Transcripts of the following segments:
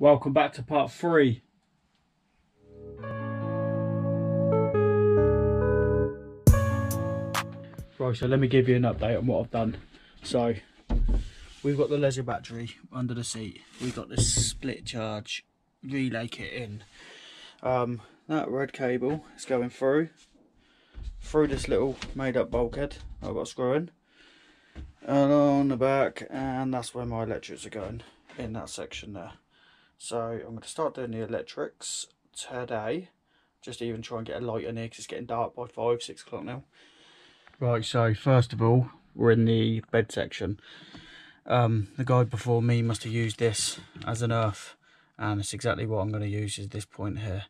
Welcome back to part 3. Right, so let me give you an update on what I've done. So we've got the leisure battery under the seat. We've got this split charge relay kit in. That red cable is going through this little made up bulkhead I've got a screw in, and on the back, and that's where my electrics are going, in that section there. So I'm going to start doing the electrics today, just to even try and get a light in here, because it's getting dark by 5-6 o'clock now. Right, so first of all, we're in the bed section. The guy before me must have used this as an earth, and it's exactly what I'm going to use is this point here.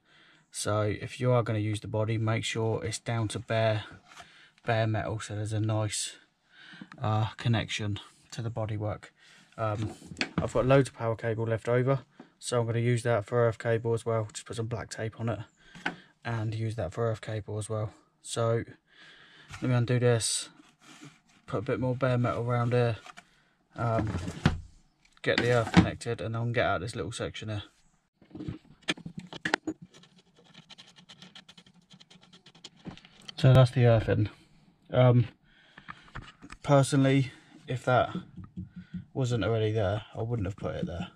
So if you are going to use the body, make sure it's down to bare metal, so there's a nice connection to the bodywork. I've got loads of power cable left over, so I'm going to use that for earth cable as well. Just put some black tape on it and use that for earth cable as well. So let me undo this, put a bit more bare metal around here, get the earth connected, and I'll get out of this little section here. So that's the earth in. Personally, if that wasn't already there, I wouldn't have put it there.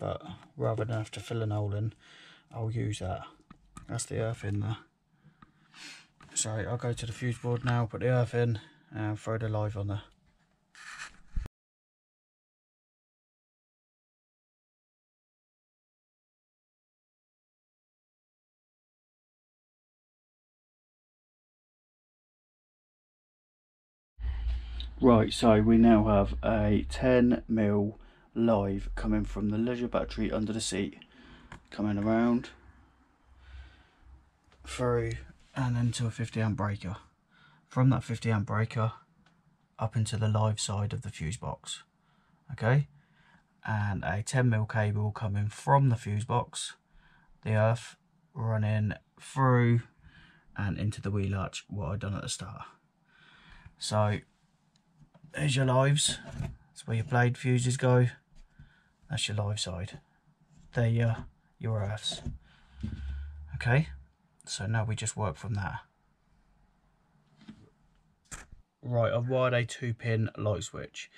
But rather than have to fill an hole in, I'll use that. That's the earth in there. So I'll go to the fuse board now, put the earth in, and throw the live on there. Right, so we now have a 10mm live coming from the leisure battery under the seat, coming around, through, and into a 50-amp breaker. From that 50-amp breaker, up into the live side of the fuse box. Okay, and a 10mm cable coming from the fuse box, the earth, running through and into the wheel arch, what I'd done at the start. So there's your lives. That's where your blade fuses go. That's your live side. They're your earths. Okay, so now we just work from that. Right, I've wired a 2-pin light switch,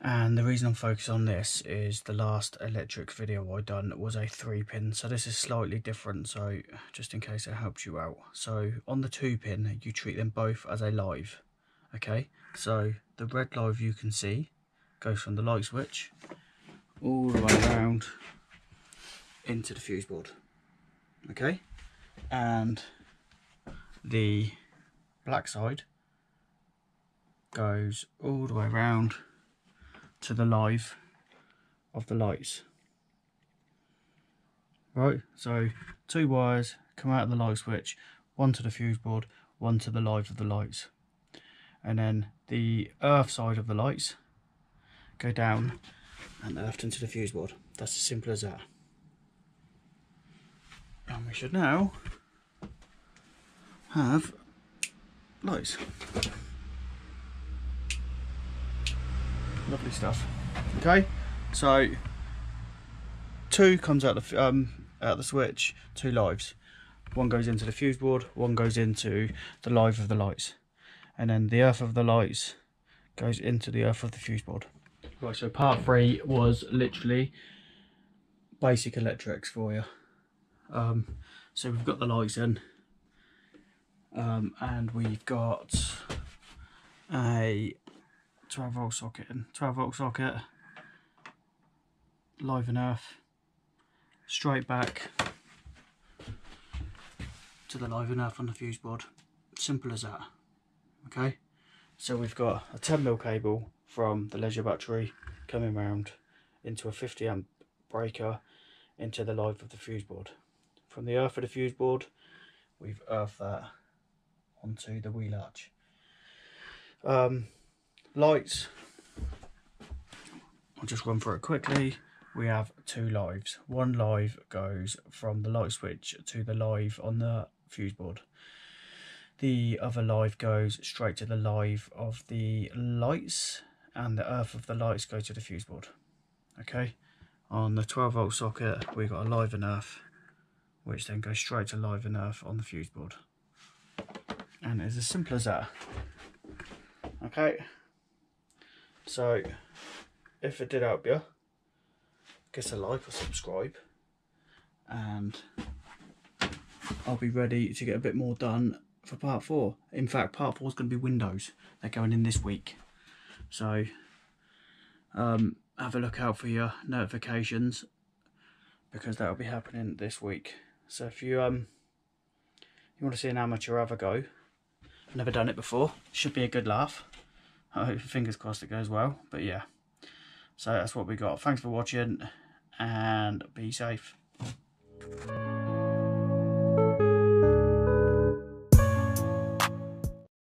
and the reason I'm focused on this is the last electric video I done was a 3-pin, so this is slightly different, so just in case it helps you out. So on the 2-pin, you treat them both as a live. Okay, so the red live you can see goes from the light switch all the way around into the fuse board. Okay, and the black side goes all the way around to the live of the lights. Right, so 2 wires come out of the light switch, one to the fuse board, one to the live of the lights. And then the earth side of the lights go down and earthed into the fuse board. That's as simple as that. And we should now have lights. Lovely stuff. Okay, so 2 comes out the switch, 2 lives. 1 goes into the fuse board, 1 goes into the live of the lights. And then the earth of the lights goes into the earth of the fuse board. Right, so part 3 was literally basic electrics for you. So we've got the lights in, and we've got a 12-volt socket in. 12-volt socket, live and earth, straight back to the live and earth on the fuse board. Simple as that. Okay, so we've got a 10mm cable from the leisure battery coming round into a 50-amp breaker into the live of the fuse board. From the earth of the fuse board, we've earthed that onto the wheel arch. Lights, I'll just run through it quickly. We have 2 lives. 1 live goes from the light switch to the live on the fuse board. The other live goes straight to the live of the lights, and the earth of the lights goes to the fuse board. Okay, on the 12 volt socket we've got a live and earth, which then goes straight to live and earth on the fuse board, and it's as simple as that. Okay, so if it did help you, give us a like or subscribe, and I'll be ready to get a bit more done for part 4. In fact, part 4 is going to be windows. They're going in this week, so have a look out for your notifications, because that'll be happening this week. So if you you want to see an amateur have a go, I've never done it before, should be a good laugh. Fingers crossed it goes well. But yeah, so that's what we got. Thanks for watching, and be safe.